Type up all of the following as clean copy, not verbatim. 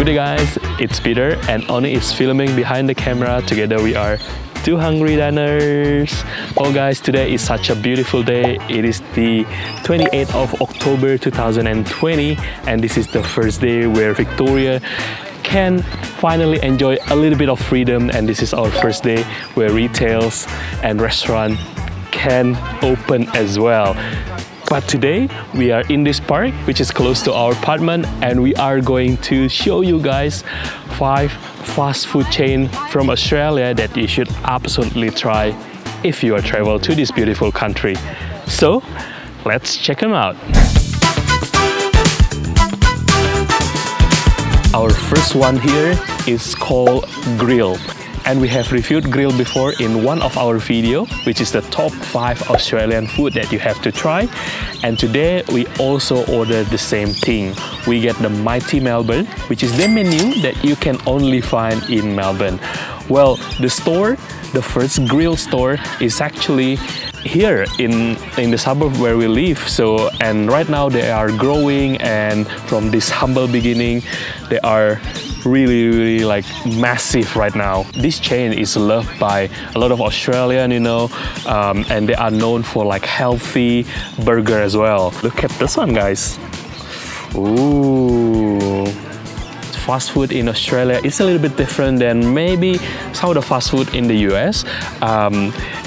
Good day guys, it's Peter and Oni is filming behind the camera. Together we are two hungry diners. Oh guys, today is such a beautiful day. It is the 28th of October 2020 and this is the first day where Victoria can finally enjoy a little bit of freedom, and this is our first day where retails and restaurant can open as well. But today we are in this park which is close to our apartment, and we are going to show you guys 5 fast food chains from Australia that you should absolutely try if you travel to this beautiful country. So let's check them out. Our first one here is called Grill'd, and we have reviewed Grill'd before in one of our video, which is the top 5 Australian food that you have to try. And today we also ordered the same thing. We get the Mighty Melbourne, which is the menu that you can only find in Melbourne. Well, the store, the first Grill'd store, is actually here in the suburb where we live. So, and right now they are growing, and from this humble beginning they are really like massive right now. This chain is loved by a lot of Australians, you know, and they are known for like healthy burger as well. Look at this one guys. Ooh. Fast food in Australia is a little bit different than maybe some of the fast food in the US,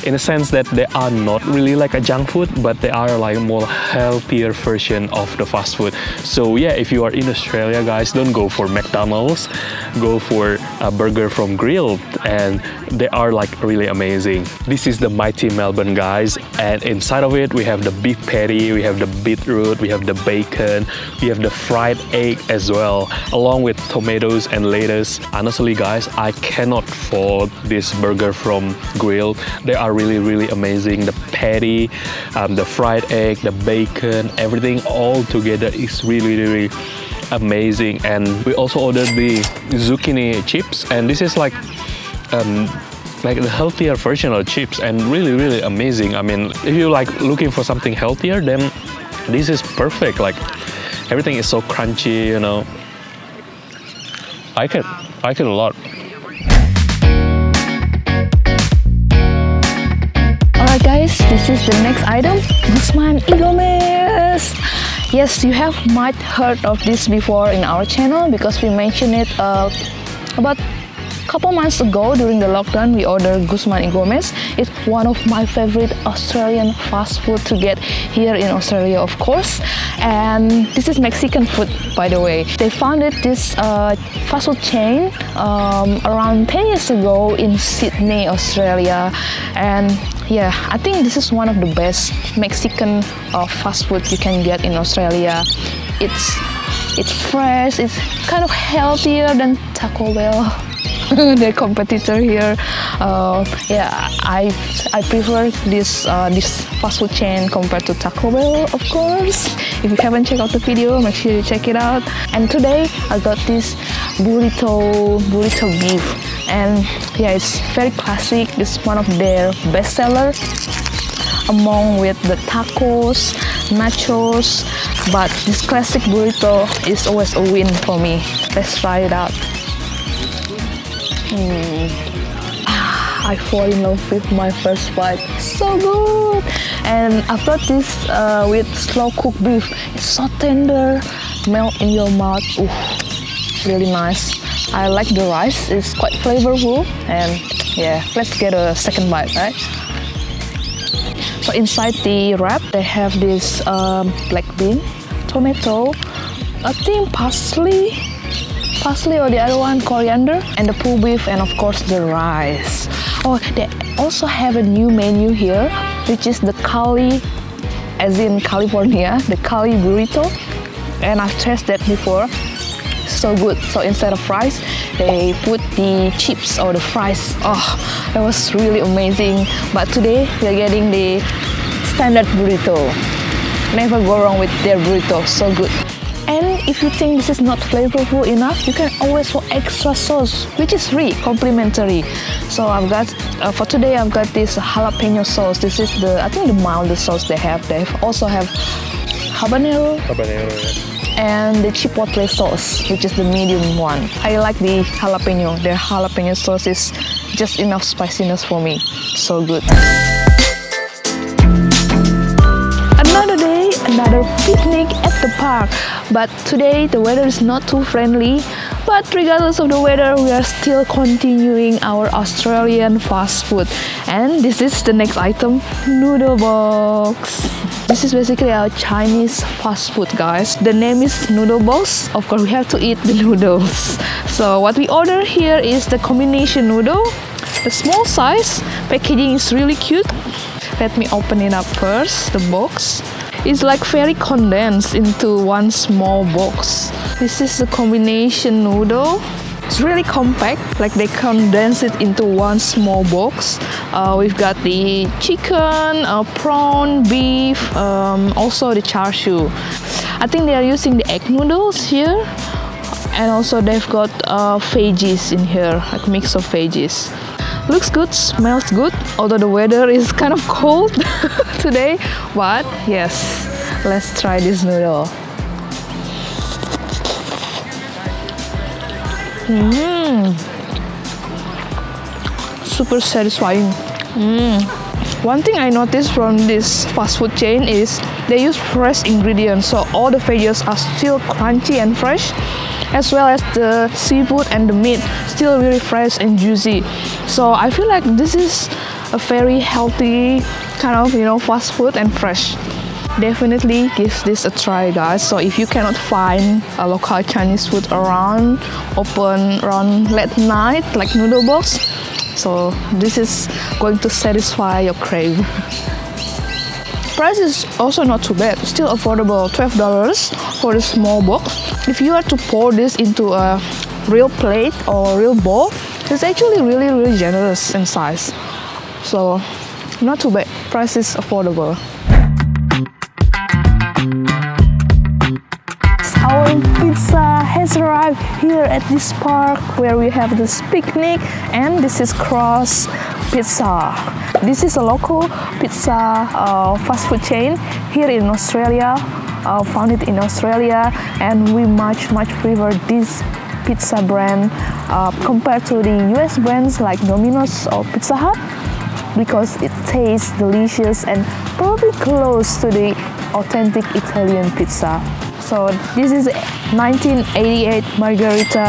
in a sense that they are not really like a junk food, but they are like more healthier version of the fast food. So yeah, if you are in Australia guys, don't go for McDonald's, go for a burger from Grill'd, and they are like really amazing. This is the Mighty Melbourne guys, and inside of it we have the beef patty, we have the beetroot, we have the bacon, we have the fried egg as well, along with tomatoes and lettuce. Honestly guys, I cannot fault this burger from Grill'd. They are really amazing. The patty, the fried egg, the bacon, everything all together is really amazing. And we also ordered the zucchini chips, and this is like the healthier version of chips, and really amazing. I mean, if you like looking for something healthier, then this is perfect. Like everything is so crunchy, you know. I like it a lot. Alright guys, this is the next item, Guzman Y Gomez. Yes, you have might heard of this before in our channel because we mentioned it about a couple months ago during the lockdown. We ordered Guzman Y Gomez. It's one of my favorite Australian fast food to get here in Australia, of course. And this is Mexican food, by the way. They founded this fast food chain around 10 years ago in Sydney, Australia. And yeah, I think this is one of the best Mexican fast food you can get in Australia. It's fresh, it's kind of healthier than Taco Bell, the competitor here. Yeah, I prefer this fast food chain compared to Taco Bell, of course. If you haven't checked out the video, make sure you check it out. And today I got this burrito beef, and yeah, it's very classic. It's one of their best sellers, among with the tacos, nachos, but this classic burrito is always a win for me. Let's try it out. I fall in love with my first bite. So good! And I've got this with slow-cooked beef. It's so tender, melt in your mouth. Ooh, really nice. I like the rice. It's quite flavorful. And yeah, let's get a second bite, right? So inside the wrap, they have this black bean, tomato, I think parsley or the other one, coriander, and the pulled beef, and of course the rice. Oh, they also have a new menu here, which is the Cali, as in California, the Cali burrito, and I've tasted that before. So good. So instead of fries, they put the chips or the fries. Oh, that was really amazing. But today we're getting the standard burrito. Never go wrong with their burrito. So good. And if you think this is not flavorful enough, you can always put extra sauce, which is free, complimentary. So I've got, for today, I've got this jalapeno sauce. This is the, I think the mildest sauce they have. They also have habanero. Habanero, yeah. and the chipotle sauce, which is the medium one. I like the jalapeno. Their jalapeno sauce is just enough spiciness for me. So good. Another day, another picnic at the park. But today the weather is not too friendly. But regardless of the weather, we are still continuing our Australian fast food. And this is the next item, Noodle Box. This is basically our Chinese fast food, guys. The name is Noodle Box. Of course, we have to eat the noodles. So what we order here is the combination noodle. The small size, packaging is really cute. Let me open it up first, the box. It's like very condensed into one small box. This is the combination noodle. It's really compact, like they condense it into one small box. We've got the chicken, prawn, beef, also the char siu. I think they are using the egg noodles here. And also they've got veggies in here, like mix of veggies. Looks good, smells good, although the weather is kind of cold today, but yes, let's try this noodle. Super satisfying. One thing I noticed from this fast food chain is they use fresh ingredients, so all the veggies are still crunchy and fresh, as well as the seafood and the meat, still really fresh and juicy. So I feel like this is a very healthy kind of, you know, fast food and fresh. Definitely give this a try, guys. So if you cannot find a local Chinese food around, open around late night, like Noodle Box, so this is going to satisfy your crave. Price is also not too bad, still affordable, $12 for a small box. If you are to pour this into a real plate or real bowl, it's actually really, really generous in size. So, not too bad, price is affordable. Our pizza has arrived here at this park where we have this picnic, and this is Crust Pizza. This is a local pizza fast food chain here in Australia, founded in Australia, and we much prefer this pizza brand compared to the US brands like Domino's or Pizza Hut, because it tastes delicious and probably close to the authentic Italian pizza. So this is 1988 margherita.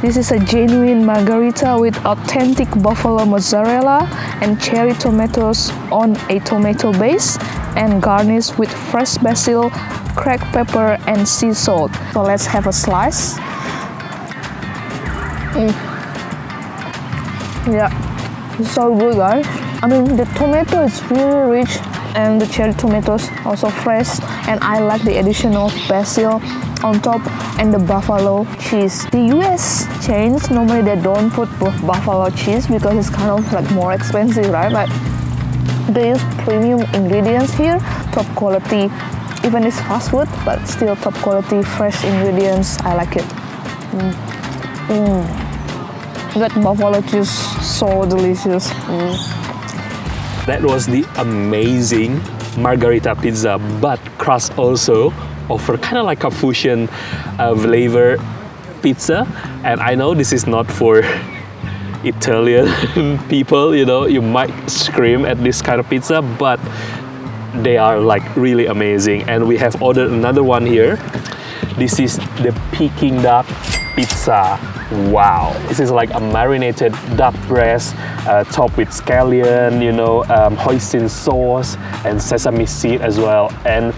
This is a genuine margherita with authentic buffalo mozzarella and cherry tomatoes on a tomato base and garnished with fresh basil, cracked pepper and sea salt. So let's have a slice. Yeah, it's so good, guys. I mean, the tomato is really rich, and the cherry tomatoes also fresh, and I like the addition of basil on top and the buffalo cheese. The US chains normally they don't put buffalo cheese because it's kind of like more expensive, right? But they use premium ingredients here, top quality. Even it's fast food, but still top quality, fresh ingredients. I like it. That buffalo cheese, so delicious. That was the amazing margherita pizza, but Crust also offer kind of like a fusion flavor pizza. And I know this is not for Italian people, you know, you might scream at this kind of pizza, but they are like really amazing. And we have ordered another one here. This is the Peking duck pizza. Wow, this is like a marinated duck breast topped with scallion, you know, hoisin sauce and sesame seed as well. And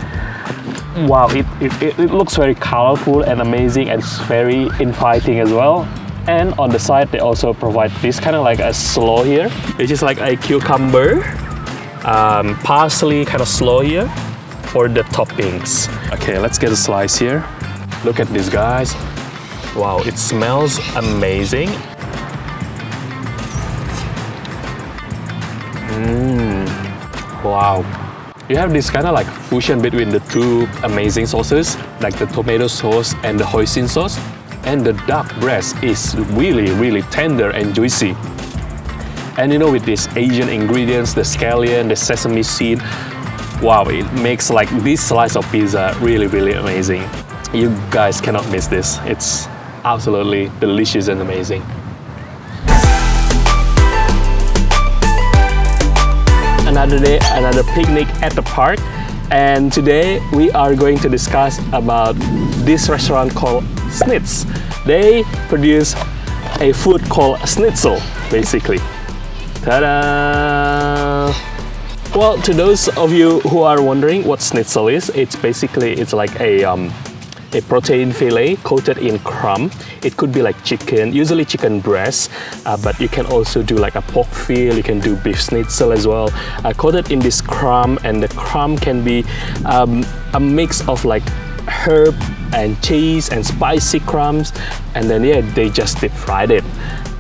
wow, it looks very colorful and amazing, and it's very inviting as well. And on the side they also provide this kind of like a slaw here, which is like a cucumber, parsley kind of slaw here for the toppings. Okay, let's get a slice here. Look at this, guys. Wow, it smells amazing. Wow. You have this kind of like fusion between the two amazing sauces, like the tomato sauce and the hoisin sauce. And the duck breast is really, really tender and juicy. And you know, with these Asian ingredients, the scallion, the sesame seed, wow, it makes like this slice of pizza really, really amazing. You guys cannot miss this. It's absolutely delicious and amazing. Another day, another picnic at the park. And today we are going to discuss about this restaurant called Schnitz. They produce a food called schnitzel, basically. Ta-da! Well, to those of you who are wondering what schnitzel is, it's like a protein fillet coated in crumb. It could be like chicken, usually chicken breast, but you can also do like a pork feel, you can do beef schnitzel as well. Coated in this crumb, and the crumb can be a mix of like herb and cheese and spicy crumbs, and then yeah, they just deep fried it.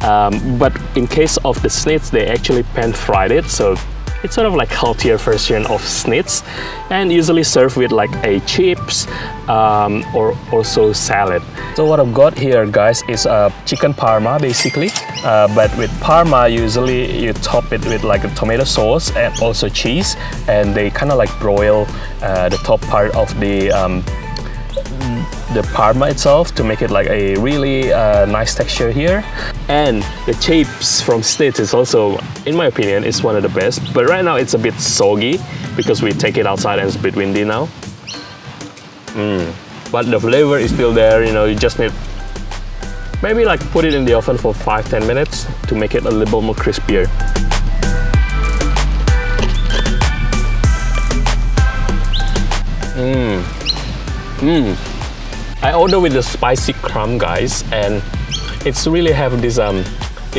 But in case of the schnitz, they actually pan fried it, so it's sort of like healthier version of schnitz, and usually served with like a chips or also salad. So what I've got here, guys, is a chicken parma, basically. But with parma, usually you top it with like a tomato sauce and also cheese, and they kind of like broil the top part of the parma itself to make it like a really nice texture here. And the chips from Schnitz is also, in my opinion, is one of the best, but right now it's a bit soggy because we take it outside and it's a bit windy now. But the flavor is still there, you know. You just need maybe like put it in the oven for 5-10 minutes to make it a little more crispier. I order with the spicy crumb, guys, and it's really have this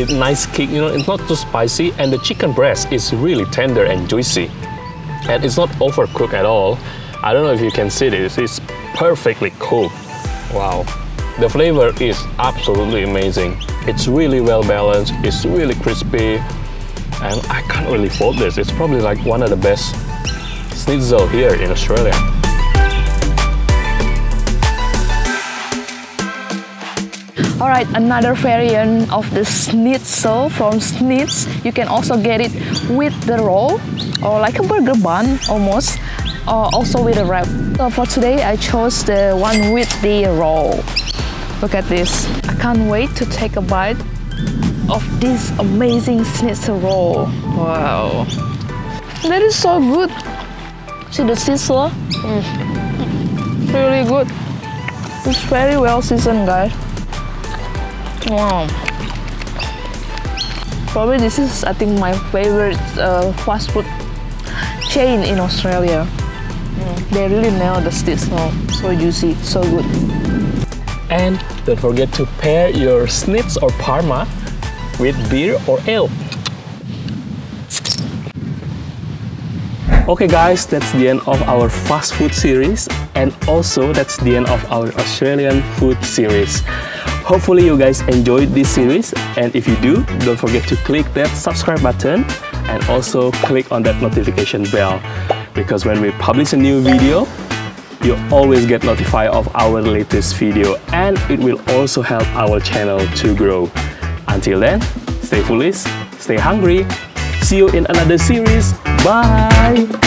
nice kick, you know. It's not too spicy, and the chicken breast is really tender and juicy, and it's not overcooked at all. I don't know if you can see this, it's perfectly cooked. Wow, the flavor is absolutely amazing. It's really well balanced, it's really crispy, and I can't really fault this. It's probably like one of the best schnitzel here in Australia. Alright, another variant of the schnitzel from Schnitz. You can also get it with the roll, or like a burger bun almost, or also with a wrap. So for today, I chose the one with the roll. Look at this. I can't wait to take a bite of this amazing schnitzel roll. Wow. That is so good. See the sizzler? Really good. It's very well seasoned, guys. Wow. Probably this is, I think, my favorite fast food chain in Australia. They really nail the schnitzel. So juicy, so good. And don't forget to pair your schnitz or parma with beer or ale. Okay guys, that's the end of our fast food series, and also that's the end of our Australian food series. Hopefully you guys enjoyed this series, and if you do, don't forget to click that subscribe button and also click on that notification bell, because when we publish a new video, you always get notified of our latest video, and it will also help our channel to grow. Until then, stay foolish, stay hungry, see you in another series, bye!